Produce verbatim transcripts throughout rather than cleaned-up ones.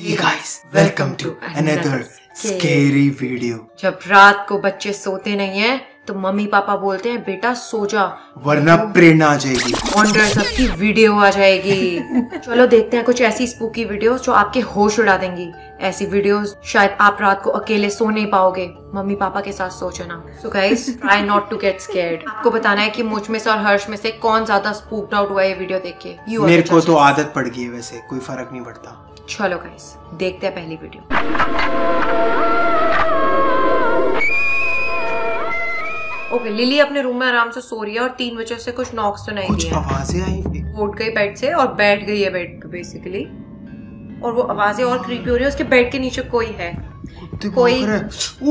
Hey guys, welcome to another scary video। जब रात को बच्चे सोते नहीं हैं तो मम्मी पापा बोलते हैं बेटा सो जा वरना प्रेरणा आ जाएगी, ऑनडर सबकी वीडियो आ जाएगी। चलो देखते हैं कुछ ऐसी स्पूकी वीडियोस जो आपके होश उड़ा देंगी। ऐसी वीडियोस शायद आप रात को अकेले सो नहीं पाओगे, मम्मी पापा के साथ सो जाना। So guys, try not to get scared. आपको बताना है कि मुझ में से और हर्ष में से कौन ज्यादा स्पूक्ड आउट हुआ है वीडियो देख के। मेरे को तो आदत पड़ गई है, वैसे कोई फर्क नहीं पड़ता। चलो गाइस, देखते हैं पहली वीडियो। ओके, लिली अपने रूम में आराम से सो रही है और तीन बजे से कुछ नॉक सुनाई दिया, कुछ आवाजें आई। उठ गई बेड से और बैठ गई है बेड पे बेसिकली, और वो आवाजें और क्रीपी हो रही है। उसके बेड के नीचे कोई है, कोई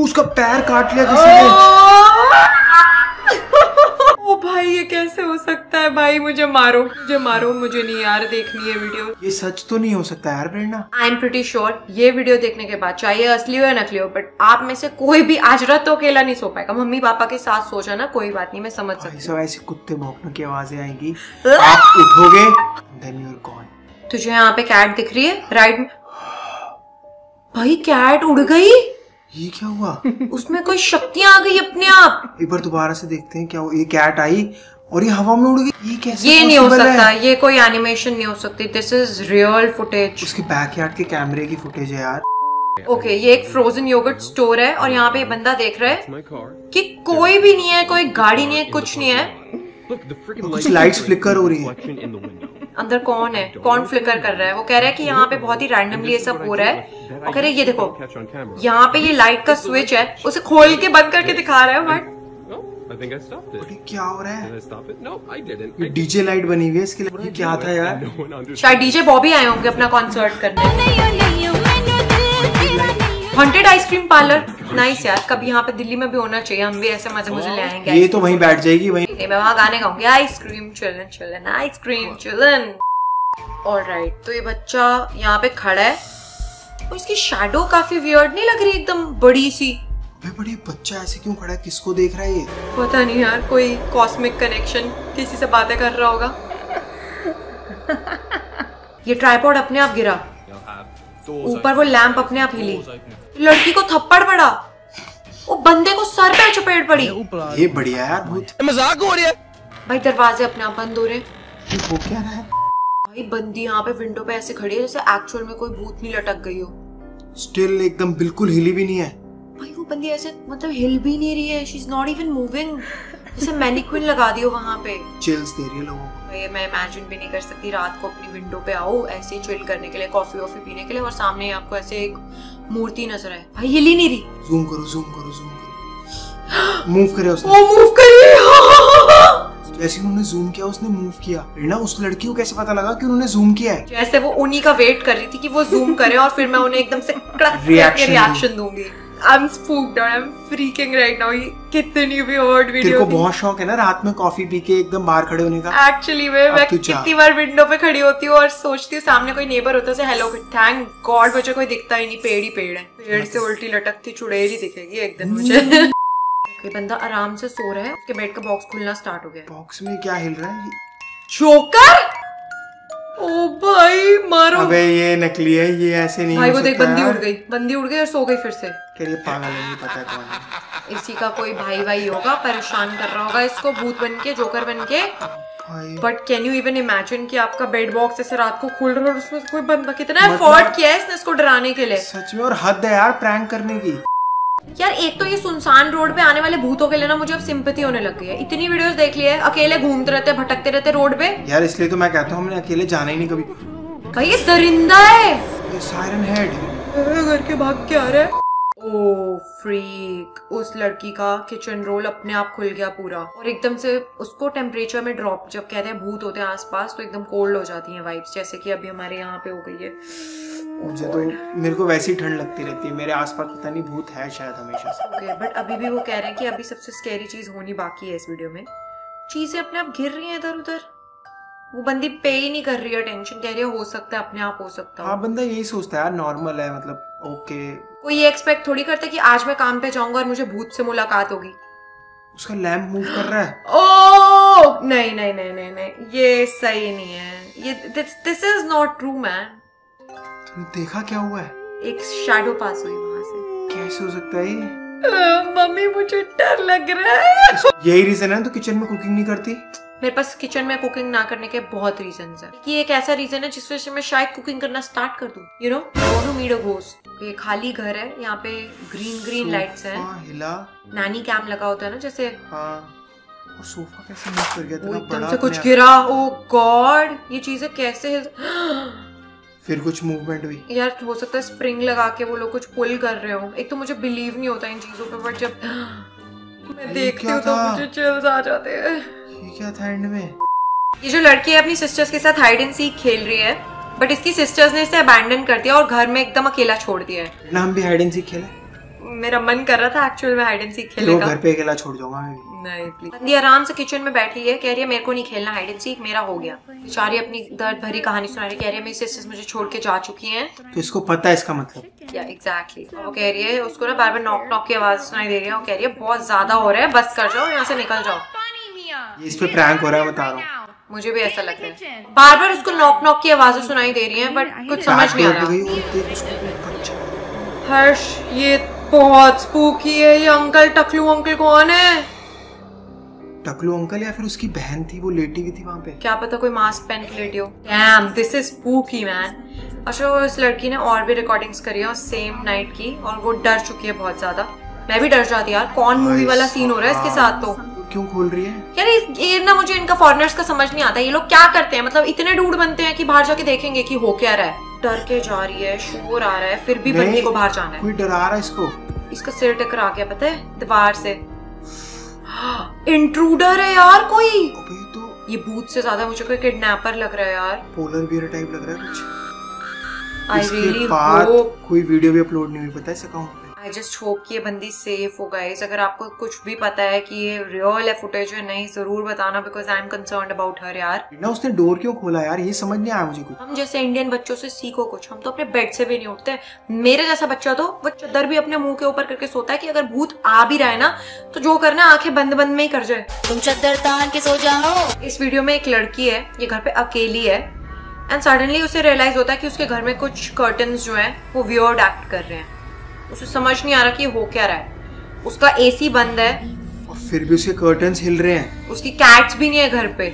उसका पैर काट लिया किसी ने। ओ भाई, ये कैसे हो सकता है भाई? मुझे मारो, मुझे मारो, मुझे नहीं यार देखनी है वीडियो। ये सच तो नहीं हो सकता यार Prerna. I am pretty sure ये वीडियो देखने के बाद, चाहे असली हो या नकली हो, बट आप में से कोई भी आज रात तो अकेला नहीं सो पाएगा। मम्मी पापा के साथ सो जाना, कोई बात नहीं, मैं समझ सकती हूँ। ऐसे कुत्ते भौंकने की आवाजें आएंगी, आप उठोगे। तुझे यहाँ पे कैट दिख रही है राइट में? भाई कैट उड़ गई, ये क्या हुआ? उसमें कोई शक्तियाँ आ गई अपने आप। एक बार दोबारा से देखते हैं क्या हुआ। ये कैट आई और ये हवा में उड़ गई, ये कैसे? ये नहीं हो सकता, ये कोई एनिमेशन नहीं हो सकती, दिस इज रियल फुटेज। उसके बैकयार्ड के कैमरे की फुटेज है यार। ओके okay, ये एक फ्रोजन योगर्ट स्टोर है और यहाँ पे ये बंदा देख रहा है कि कोई भी नहीं है, कोई गाड़ी नहीं है, कुछ नहीं है। कुछ लाइट्स फ्लिकर हो रही है। अंदर कौन है? कौन फ्लिकर कर रहा है? वो कह रहा है कि यहाँ पे बहुत ही रैंडमली ये सब हो रहा है। और कह रहे ये देखो यहाँ पे ये लाइट का स्विच है, उसे खोल के बंद करके दिखा रहा है। बट क्या हो रहा है? डीजे लाइट बनी हुई है इसके लिए। क्या था यार? शायद डीजे बॉबी आए होंगे अपना कॉन्सर्ट करने। हॉन्टेड आइसक्रीम पार्लर, नाइस यार, कभी यहाँ पे दिल्ली में भी होना चाहिए। हम भी ऐसे मजे मजे ले आएंगे। ये तो वहीं बैठ जाएगी, वहीं मैं वहाँ गाने गाऊंगी, ice cream chillin chillin, ice cream chillin. Alright, तो ये बच्चा यहाँ पे खड़ा है और इसकी शैडो काफी वियर्ड नहीं लग रही, एकदम बड़ी सी। बड़ी बच्चा ऐसे क्यों खड़ा है? किसको देख रहा है ये? पता नहीं यार, कोई कॉस्मिक कनेक्शन, किसी से बातें कर रहा होगा। ये ट्राइपॉड अपने आप गिरा, ऊपर वो लैंप अपने आप हिली, लड़की को थप्पड़ पड़ा, वो बंदे को सर पे चपेट पड़ी। ये बढ़िया यार, मजाक हो रही है भाई। दरवाजे अपने आप बंद हो रहे हैं, वो क्या रहा है भाई? बंदी यहाँ पे विंडो पे ऐसे खड़ी है जैसे एक्चुअल में कोई भूत नहीं लटक गई हो। स्टिल एकदम बिल्कुल हिली भी नहीं है भाई वो बंदी, ऐसे मतलब हिल भी नहीं रही है, she is not even moving, जैसे मैनिक्विन लगा दियो वहाँ पे। चिल्स दे रही है लोगों को। ये मैं इमेजिन भी नहीं कर सकती, रात को अपनी विंडो पे आओ ऐसे चिल करने के लिए, कॉफी वॉफी पीने के लिए, और सामने आपको ऐसे एक मूर्ति नजर आए। भाई हिल ही नहीं रही। जूम करो जूम करो जूम करो, मूव करे उसने। वो मूव करी, जैसे उन्होंने जूम किया उसने मूव किया। ना उस लड़की को कैसे पता लगा कि उन्होंने जूम किया है? जैसे वो उन्हीं का वेट कर रही थी कि वो जूम करे और फिर मैं उन्हें एकदम से रिएक्शन दूंगी। I'm spooked out, I'm freaking right now। कितनी भी weird video। तेरे को बहुत शौक है ना रात में कॉफी पी के एकदम बाहर खड़े होने का। Actually मैं मैं कितनी बार विंडो पे खड़ी होती हूँ और सोचती हूँ सामने कोई नेबर होता है से हेलो, थैंक गॉड मुझे कोई दिखता ही नहीं, पेड़ ही पेड़ है। पेड़ से उल्टी लटकती चुड़ैल दिखेगी एक दिन मुझे। बंदा आराम से सो रहा है, उसके बेड का बॉक्स खुलना स्टार्ट हो गया। बॉक्स में क्या हिल रहा है? जोकर। ओ भाई मारो। अबे ये नकली है, ये ऐसे नहीं भाई। वो देख बंदी उड़ गई, बंदी उड़ गई और सो गई फिर से। ये पागल है, नहीं पता कौन है। इसी का कोई भाई भाई होगा, परेशान कर रहा होगा इसको भूत बन के, जोकर बन के। But can you even imagine कि आपका बेड बॉक्स ऐसे रात को खुल रहा है और उसमें कोई बंदा, कितना एफर्ट किया है इसने इसको डराने के लिए सच में। और हद है यार प्रैंक करने की यार। एक तो ये सुनसान रोड पे आने वाले भूतों के लिए ना मुझे अब सिंपैथी होने लग गई है। इतनी वीडियोस देख ली है, अकेले घूमते रहते भटकते रहते रोड पे यार, इसलिए तो मैं कहता हूँ हमने अकेले जाना ही नहीं कभी। भाई ये दरिंदा है, ये सायरन हेड घर के भाग के आ रहा है। ओ फ्रीक, उस लड़की का किचन रोल अपने आप खुल गया पूरा और एकदम से उसको टेम्परेचर में ड्रॉप। जब कहते हैं भूत होते हैं आसपास तो एकदम कोल्ड हो जाती है वाइब्स, जैसे कि अभी हमारे यहाँ पे हो गई है। मुझे तो, मेरे को वैसी ठंड लगती रहती है, मेरे आसपास पता नहीं भूत है शायद हमेशा से। ओके, बट अभी भी वो कह रहे हैं कि अभी सबसे स्कैरी चीज होनी बाकी है इस वीडियो में। चीजें अपने आप गिर रही हैं इधर उधर, वो बंदी पे ही नहीं कर रही है टेंशन, कह रही है हो सकता है अपने आप हो सकता है। हाँ, बंदा यही सोचता है यार, नॉर्मल है मतलब। ओके, कोई ये एक्सपेक्ट थोड़ी करता कि आज मैं काम पे जाऊंगा और मुझे भूत से मुलाकात होगी। उसका लैंप मूव कर रहा है। ओह नहीं नहीं नहीं नहीं नहीं, ये सही नहीं है, ये this is not true man. तुमने देखा क्या हुआ है? एक शैडो पास हुई वहाँ से। कैसे हो सकता है ये? मम्मी मुझे डर लग रहा है। यही रीजन है तो किचन में कुकिंग नहीं करती? मेरे पास किचन में कुकिंग ना करने के बहुत रीजंस हैं। ये एक ऐसा रीजन है जिस वजह से मैं शायद कुकिंग करना स्टार्ट कर दूं। You know I want to meet a ghost. ये खाली घर है, यहाँ पे ग्रीन ग्रीन लाइट्स हैं। हिला नानी कैम लगा होता है ना जैसे। हाँ। और सोफा कैसे मूव कर गया इतना बड़ा से? कुछ गिरा। ओ गॉड, ये चीजें कैसे हिल। फिर कुछ मूवमेंट हुई यार, हो सकता है स्प्रिंग लगा के वो लोग कुछ पुल कर रहे हो। एक तो मुझे बिलीव नहीं होता इन चीजों पे, बट जब मैं देखती हूँ तो मुझे चिल्स आ जाते हैं। ये क्या था एंड में? ये जो लड़की है अपनी सिस्टर्स के साथ हाइड एंड सीक खेल रही है, बट इसकी सिस्टर्स ने इसे अबैंडन कर दिया और घर में एकदम अकेला छोड़ दिया है। हम भी हाइड एंड सीक खेले, मेरा मन कर रहा था एक्चुअल में हाइड एंड सीक खेलने का। घर पे अकेला छोड़ जाऊंगा नहीं प्लीज। बंदी आराम से किचन में बैठी है, कह रही है मेरे को नहीं खेलना हाइड एंड सीक, मेरा हो गया। बेचारी अपनी दर्द भरी कहानी सुना रही, कह रही है मेरी सिस्टर्स मुझे छोड़ के जा चुकी हैं। तो इसको पता है इसका मतलब। या एग्जैक्टली, वो कह रही है उसको ना बार बार नॉक नॉक की आवाज सुनाई दे रही है। वो कह रही है बहुत ज्यादा हो रहा है, बस कर जाओ, यहाँ से निकल जाओ, इस पे प्रैंक हो रहा है, बता रहा हूँ। मुझे भी ऐसा लगता है, बार बार उसको नॉक नॉक की आवाजें सुनाई दे रही है, बट कुछ समझ नहीं आ रहा। हर्ष, ये बहुत स्पूकी है। ये अंकल टकलू अंकल कौन है? टकलू अंकल या फिर उसकी बहन थी, वो लेटी हुई थी वहाँ पे। क्या पता कोई मास्क पहन के लेटी हो। Damn, this is spooky man. अच्छा, इस लड़की ने और भी रिकॉर्डिंग्स करी है सेम नाइट की, और वो डर चुकी है बहुत ज्यादा। मैं भी डर जाती यार, कौन मूवी वाला सीन हो रहा है इसके साथ। तो क्यों खोल रही है यार ये ना? मुझे इनका फॉरेनर्स का समझ नहीं आता, ये लोग क्या करते हैं? मतलब इतने डूड बनते हैं कि बाहर जाके देखेंगे कि हो क्या रहा है। डर के जा रही है, शोर आ रहा है, फिर भी बंदी को बाहर जाना है। कोई डरा रहा है इसको। इसका सिर टकरा गया पता है दीवार से। इंट्रूडर है यार कोई। अबे तो ये भूत से ज्यादा मुझे कोई किडनैपर लग रहा है यार, पोलर बियर टाइप लग रहा है कुछ। आई रियली होप कोई वीडियो भी अपलोड नहीं हुई पता है इस अकाउंट पे। आई जस्ट होप कि ये बंदी सेफ हो। गाइस, अगर आपको कुछ भी पता है कि ये रियल है फुटेज है नहीं, जरूर बताना, because I am concern about her यार ना। उसने डोर क्यों खोला यार, ये समझ नहीं आया मुझे कुछ। हम जैसे इंडियन बच्चों से सीखो कुछ, हम तो अपने बेड से भी नहीं उठते। मेरे जैसा बच्चा तो वो चादर भी अपने मुंह के ऊपर करके सोता है कि अगर भूत आ भी रहा है ना तो जो करना आंखें बंद बंद में ही कर जाए। तुम चादर तान के सो जाओ। इस वीडियो में एक लड़की है, ये घर पे अकेली है, एंड सडनली उसे रियलाइज होता है कि उसके घर में कुछ कर्टन्स जो हैं वो वियर्ड एक्ट कर रहे हैं। उसे समझ नहीं आ रहा कि हो क्या रहा है। उसका एसी बंद है और फिर भी उसके कर्टन्स हिल रहे हैं। उसकी कैट्स भी नहीं है घर पे।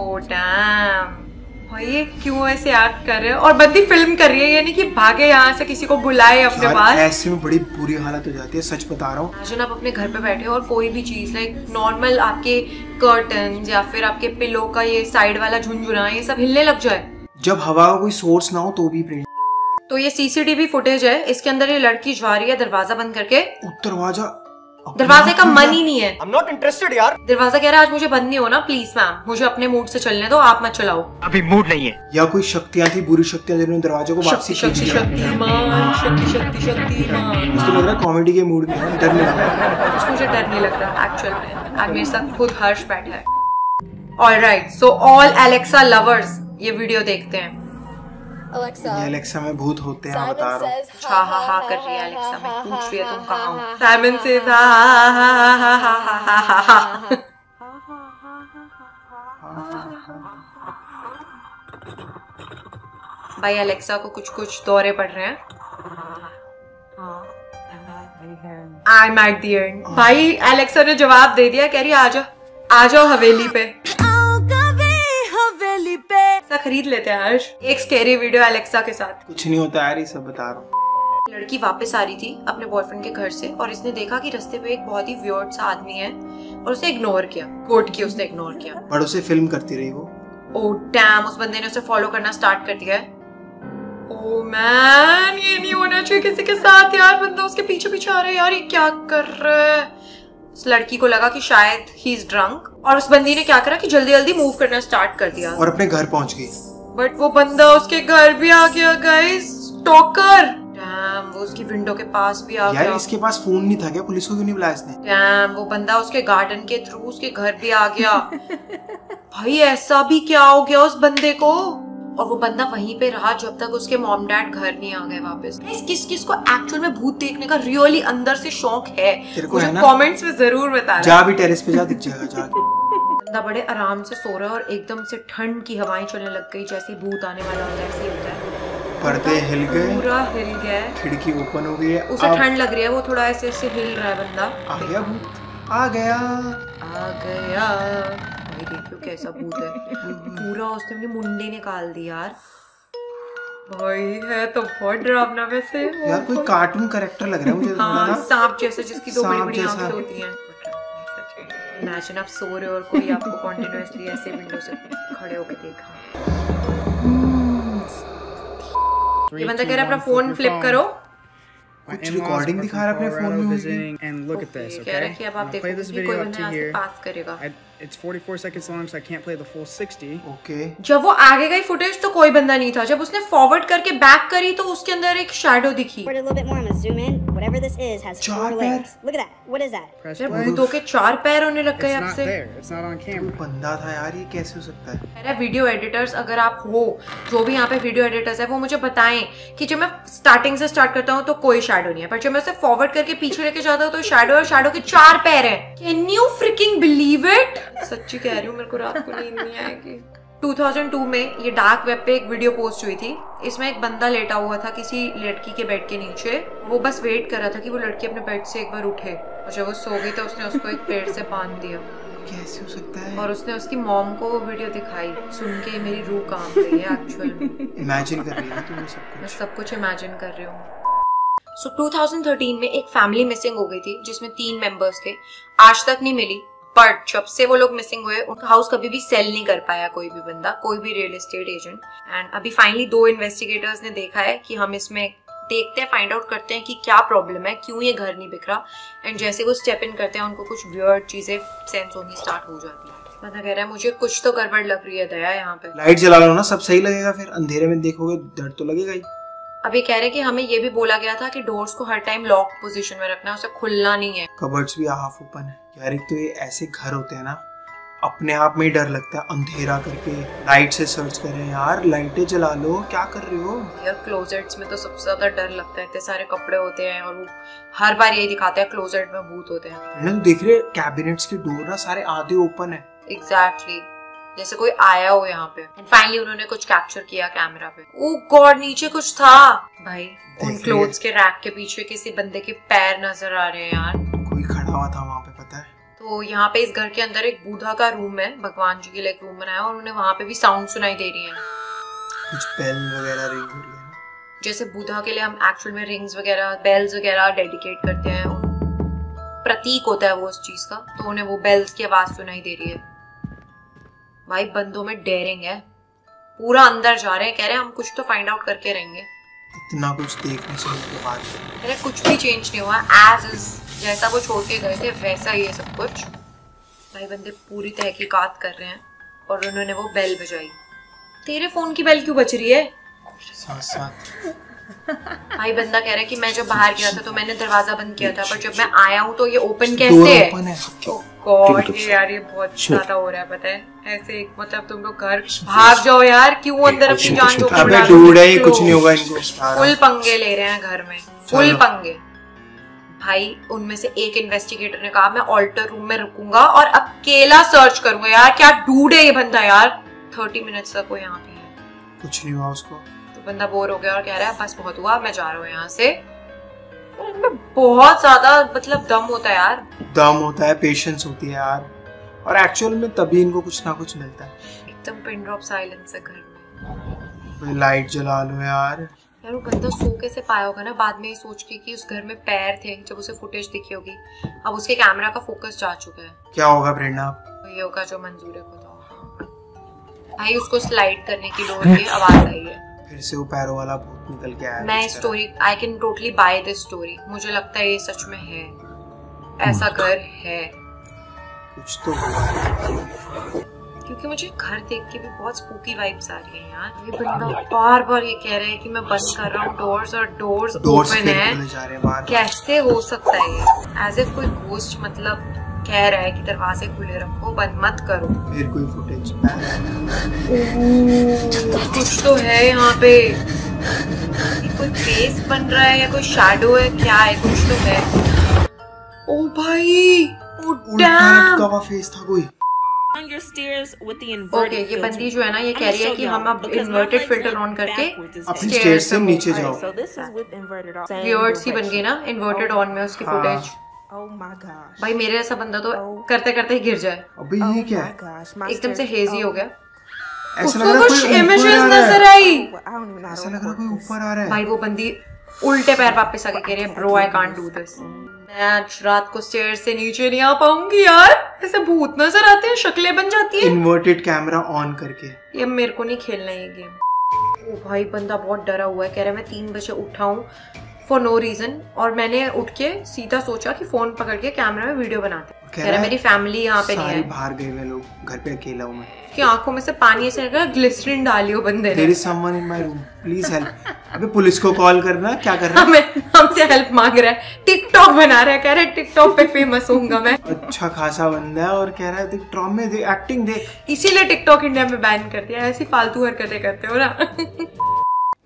ओह डैम, भाई ये क्यों ऐसे एक्ट कर रहे हैं? और बंदी फिल्म कर रही है, यानी कि भागे यहाँ से, किसी को बुलाए अपने पास। ऐसे में बड़ी बुरी हालत हो जाती है, सच बता रहा हूँ। इमेजिन आप अपने घर पे बैठे हो और कोई भी चीज लाइक नॉर्मल आपके कर्टन या फिर आपके पिलो का ये साइड वाला झुनझुना ये सब हिलने लग जाए। जब हवा का कोई सोर्स ना हो तो भी। तो ये सीसीटीवी फुटेज है, इसके अंदर ये लड़की जा रही है दरवाजा बंद करके। दरवाजा दरवाजे का मन ही नहीं है। I'm not interested यार। दरवाजा कह रहा है आज मुझे बंद नहीं होना प्लीज मैम, मुझे अपने मूड से चलने दो, आप मत चलाओ, अभी मूड नहीं है। या कोई शक्तियाँ थी, बुरी शक्तियाँ जिन्होंने दरवाजे को वापसी की। शक्ति शक्तिमान, शक्ति शक्ति शक्तिमान। मुझे लग रहा है कॉमेडी के मूड में है, डर नहीं लग रहा। मुझे डर नहीं लग रहा एक्चुअल में, आज मेरे साथ खुद हर्ष बैठा है। Alright, so all Alexa lovers ये वीडियो देखते हैं। Alexa, ये Alexa में भूत होते हैं, हाँ बता रहा हूँ। हाँ हाँ हाँ कर रही है Alexa में, पूछ रही है तुम कहाँ हो। Simon says हाँ हाँ हाँ हाँ हाँ हाँ हाँ हाँ हाँ। भाई Alexa को कुछ कुछ दौरे पड़ रहे हैं। I'm at the end। भाई Alexa ने जवाब दे दिया, कह रही आजा आजाओ हवेली पे। खरीद लेते हैं हर्ष एक स्कैरी वीडियो एलेक्सा के साथ। कुछ नहीं होता यार, ये सब बता रहा हूँ। लड़की वापस आ रही थी अपने बॉयफ्रेंड के घर से और इसने देखा कि रास्ते पे एक बहुत ही वियर्ड सा आदमी है और उसे इग्नोर किया, कोट की उसने इग्नोर किया। बट उसे फिल्म करती रही वो। ओह डैम, उस बंदे ने उसे फॉलो करना स्टार्ट कर दिया है। ओह मैन, ये नहीं होना चाहिए किसी के साथ यार। बंदा उसके पीछे पीछे आ रहा है यार, ये क्या कर रहा है? उस लड़की को लगा कि शायद ही इज ड्रंक और उस बंदी ने क्या करा कि जल्दी जल्दी मूव करना स्टार्ट कर दिया और अपने घर पहुंच गई। बट वो बंदा उसके घर भी आ गया गाइस, स्टॉकर। डैम, वो उसकी विंडो के पास भी आ गया। यार इसके पास फोन नहीं था क्या? पुलिस को क्यों नहीं बुलाया इसने? डैम, वो बंदा उसके गार्डन के थ्रू उसके घर भी आ गया। भाई ऐसा भी क्या हो गया उस बंदे को? और वो बंदा वहीं पे रहा जब तक उसके मॉम डैड घर नहीं आ गए वापस। किस किस को एक्चुअल में भूत देखने का रियली अंदर से शौक है, मुझे कमेंट्स में जरूर बताना। जा भी टेरेस पे जा, दिख जाएगा जा। बंदा बड़े आराम से सो रहा है और एकदम से ठंड की हवाएं चलने लग गई, जैसे भूत आने वाला होता है ऐसे होता है। पर्दे हिल गए, पूरा हिल गया, खिड़की ओपन हो गई है, उसे ठंड लग रही है, वो थोड़ा ऐसे ऐसे हिल रहा है बंदा। आ गया भूत, आ गया आ गया, देखियो कैसा भूत है, पूरा उसने अपने मुंडे निकाल दिया यार। भाई है तो बहुत डरावना वैसे यार, कोई कार्टून कैरेक्टर लग रहा है मुझे। हाँ, सांप जैसा जिसकी दो बड़ी-बड़ी आंखें होती हैं। इमेजिन आप सो रहे हो और कोई आपको कंटिन्यूअसली ऐसे विंडो से खड़े होके देख रहा है। ये बंदा कह रहा है अपना फोन फ्लिप करो, कुछ रिकॉर्डिंग दिखा रहा है अपने फोन में। कह रहा है कि अब आप देखो कोई बंदा पास करेगा। It's forty-four seconds long, so I can't play the full sixty. Okay. जब वो आगे गई फुटेज तो कोई बंदा नहीं था, जब उसने फॉरवर्ड करके बैक करी तो उसके अंदर एक शैडो दिखी। भूतों के चार पैर होने लग गए आपसे। बंदा था यार, ये कैसे हो सकता है? मेरा वीडियो एडिटर्स अगर आप हो, जो भी यहाँ पे वीडियो एडिटर्स है वो मुझे बताएं कि जब मैं स्टार्टिंग से स्टार्ट करता हूँ तो कोई शैडो नहीं है, पर जब मैं उसे फॉरवर्ड करके पीछे लेके जाता हूँ तो शैडो और शैडो के चार पैर है। Can you fricking believe it? सच्ची कह रही हूँ, मेरे को रात को नींद नहीं आएगी। दो हज़ार दो में ये डार्क वेब पे एक वीडियो पोस्ट हुई थी, इसमें एक बंदा लेटा हुआ था किसी लड़की के बेड के नीचे, वो बस वेट कर रहा था कि वो लड़की अपने बेड से एक बार उठे, और जब वो सो गई तो उसने उसको एक पेड़ से बांध दिया। कैसे हो सकता है? और उसने उसकी मॉम को वो वीडियो दिखाई, सुन के मेरी रूह कांप रही है एक्चुअल में। इमेजिन कर रही है, मैं सब कुछ इमेजिन कर रही हूँ। सो दो हज़ार तेरह में एक फैमिली मिसिंग हो गई थी जिसमें तीन मेंबर्स थे, आज तक नहीं मिली, बट जब से वो लोग मिसिंग हुए उनका हाउस कभी भी सेल नहीं कर पाया कोई भी बंदा, कोई भी रियल एस्टेट एजेंट। एंड अभी फाइनली दो इन्वेस्टिगेटर्स ने देखा है कि हम इसमें देखते हैं, फाइंड आउट करते हैं कि क्या प्रॉब्लम है, क्यों ये घर नहीं बिखरा। एंड जैसे वो स्टेप इन करते हैं उनको कुछ वियर्ड चीजें सेंस होनी स्टार्ट हो जाती है। बंदा कह रहा है मुझे कुछ तो गड़बड़ लग रही है दया, यहाँ पे लाइट जला लो ना, सब सही लगेगा, फिर अंधेरे में देखोगे डर तो लगेगा ही। अब ये कह रहे हैं कि हमें ये भी बोला गया था कि डोर्स को हर टाइम लॉक पोजीशन में रखना है, उसे खुलना नहीं है। कबर्ड्स भी हाफ ओपन है यार। एक तो ये ऐसे घर होते हैं ना, अपने आप में ही डर लगता है, अंधेरा करके लाइट से सर्च कर रहे हैं यार, लाइटें जला लो, क्या कर रहे हो यार। क्लोजेट्स में तो सबसे ज्यादा डर लगता है, इतने सारे कपड़े होते हैं और वो हर बार यही दिखाते हैं क्लोजेट में भूत होते हैं। देख रहे कैबिनेट्स के डोर ना सारे आधे ओपन है, एग्जैक्टली जैसे कोई आया हो यहाँ पे। एंड फाइनली उन्होंने कुछ कैप्चर किया कैमरा पे। ओ गॉड, नीचे कुछ था भाई, उन क्लोथ्स के रैक के पीछे किसी बंदे के पैर नजर आ रहे हैं यार, कोई खड़ा हुआ था वहाँ पे, पता है। तो यहाँ पे इस घर के अंदर एक बूढ़ा का रूम है, भगवान जी के लिए एक रूम बनाया, और उन्हें वहाँ पे भी साउंड सुनाई दे रही है, कुछ बेल वगैरह रिंग हो रही है, जैसे बूढ़ा के लिए हम एक्चुअल में रिंग्स वगैरह बेल्स वगैरह डेडिकेट करते हैं, प्रतीक होता है वो उस चीज का, तो उन्हें वो बेल्स की आवाज सुनाई दे रही है। भाई बंदों में डेयरिंग है, पूरा अंदर जा रहे हैं, कह रहे हैं हम कुछ तो फाइंड आउट करके रहेंगे। इतना कुछ देखने से उसके बाद कह रहे कुछ भी चेंज नहीं हुआ, एज इज जैसा वो छोड़ के गए थे वैसा ही है सब कुछ। भाई बंदे पूरी तहकीकात कर रहे हैं और उन्होंने वो बेल बजाई। तेरे फोन की बेल क्यों बज रही है? साथ साथ भाई बंदा कह रहा है कि मैं जब बाहर गया था तो मैंने दरवाजा बंद किया था, पर जब मैं आया हूँ तो ये ओपन कैसे है? गॉड यार, ये बहुत ज्यादा हो रहा है, पता है ऐसे एक, मतलब तुम लोग घर भाग जाओ यार, क्यों अंदर अपनी जान जोखिम? ये कुछ नहीं होगा इनको, फुल पंगे ले रहे हैं घर में, फुल पंगे। भाई उनमें से एक इन्वेस्टिगेटर ने कहा मैं ऑल्टर रूम में रुकूंगा और अकेला सर्च करूंगा। यार क्या डूड है ये बंदा यार, थर्टी मिनट्स तक वो यहाँ पे है, कुछ नहीं हुआ उसको, बंदा बोर हो गया और कह रहा है बस बहुत हुआ, मैं जा रहा हूँ यहाँ से। इनमें बहुत ज्यादा मतलब दम होता है यार, दम होता है, पेशेंस होती है यार, और एक्चुअल में तभी इनको कुछ ना कुछ मिलता है। एकदम पिन ड्रॉप साइलेंस है घर में। लाइट जला लो यार। यार वो बंदा सो कैसे पाया होगा ना, बाद में ये सोच के कि उस घर में पैर थे जब उसे फुटेज दिखी होगी। अब उसके कैमरा का फोकस जा चुका है, क्या होगा प्रेरणा? ये होगा जो मंजूर है खुदा। भाई उसको स्लाइड करने की डोर की आवाज आई है, फिर से वो पैरों वाला भूत निकल के आया। मैं story I can totally buy this story, मुझे लगता है ये सच में है, ऐसा घर है, कुछ तो हुआ है, क्योंकि मुझे घर देख के भी बहुत स्पूकी वाइब्स आ रही है यार। ये बंदा बार बार ये कह रहा है कि मैं बंद कर रहा हूँ डोर्स और डोर्स ओपन है, कैसे हो सकता है ये? एज ए कोई घोस्ट मतलब कह रहा है कि दरवाजे खुले रखो, बंद मत करो। फिर कोई फुटेज कुछ तो है यहाँ पे, कोई फेस बन रहा है या कोई शैडो है, क्या है, कुछ तो है। ओ भाई, ओ डैम, फेस था कोई। ओके, ये बंदी जो है ना ये कह रही है कि हम अब इन्वर्टेड फिल्टर ऑन करके अपनी स्टेयर से नीचे जाओ। वियर्ड सी बन गई ना इन्वर्टेड ऑन में उसकी फुटेज। भाई मेरे जैसा बंदा तो करते करते ही गिर जाए। अबे ये क्या है, एकदम से हेजी हो गया। ऐसा लग रहा है कोई इमेजेस नजर आई, ऐसा लग रहा है कोई ऊपर आ रहा है। भाई वो बंदी उल्टे पैर वापस आके कह रही है bro I can't do this, मैं आज रात को स्टेयर से नीचे नहीं आ पाऊंगी यार। ऐसे भूत नजर आते हैं, शक्लें बन जाती है इन्वर्टेड कैमरा ऑन करके। ये मेरे को नहीं खेलना ये गेम। ओ भाई बंदा बहुत डरा हुआ है, कह रहा है मैं तीन बजे उठा हूँ फॉर नो रीजन, और मैंने उठ के सीधा सोचा कि फोन पकड़ के कैमरा में वीडियो बनाते। कह रहा है मेरी फैमिली यहाँ पे नहीं है, बाहर गए हुए लोग, घर पे अकेला हूँ मैं। उसकी आंखों में से पानी ऐसे निकला, ग्लिसरीन डाली हो बंदे ने। There is someone in my room, please help. अबे पुलिस को कॉल करना, क्या कर रहा है, हमसे हेल्प मांग रहा है। टिकटॉक बना रहा है, कह रहा है टिकटॉक पे फेमस होऊंगा मैं। अच्छा खासा बंदा है और कह रहा है टिकटॉक में एक्टिंग देख, इसीलिए टिकटॉक इंडिया में बैन कर दिया। ऐसी फालतू हरकतें करते हो ना।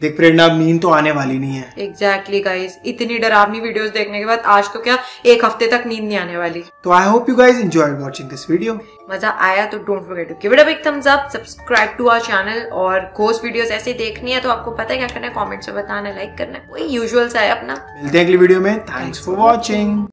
देख प्रेरणा, नींद तो आने वाली नहीं है। एग्जैक्टली exactly गाइस, इतनी डरावनी वीडियोस देखने के बाद आज तो क्या एक हफ्ते तक नींद नहीं आने वाली। तो I hope you guys enjoyed watching this video. मजा आया तो don't forget to give it a big thumbs up, subscribe to our channel. और घोस्ट वीडियोस ऐसे देखनी है तो आपको पता है क्या करना है, कमेंट्स में बताना, लाइक करना, वही यूजुअल सा है अपना। मिलते हैं अगली वीडियो में, थैंक्स फॉर वॉचिंग।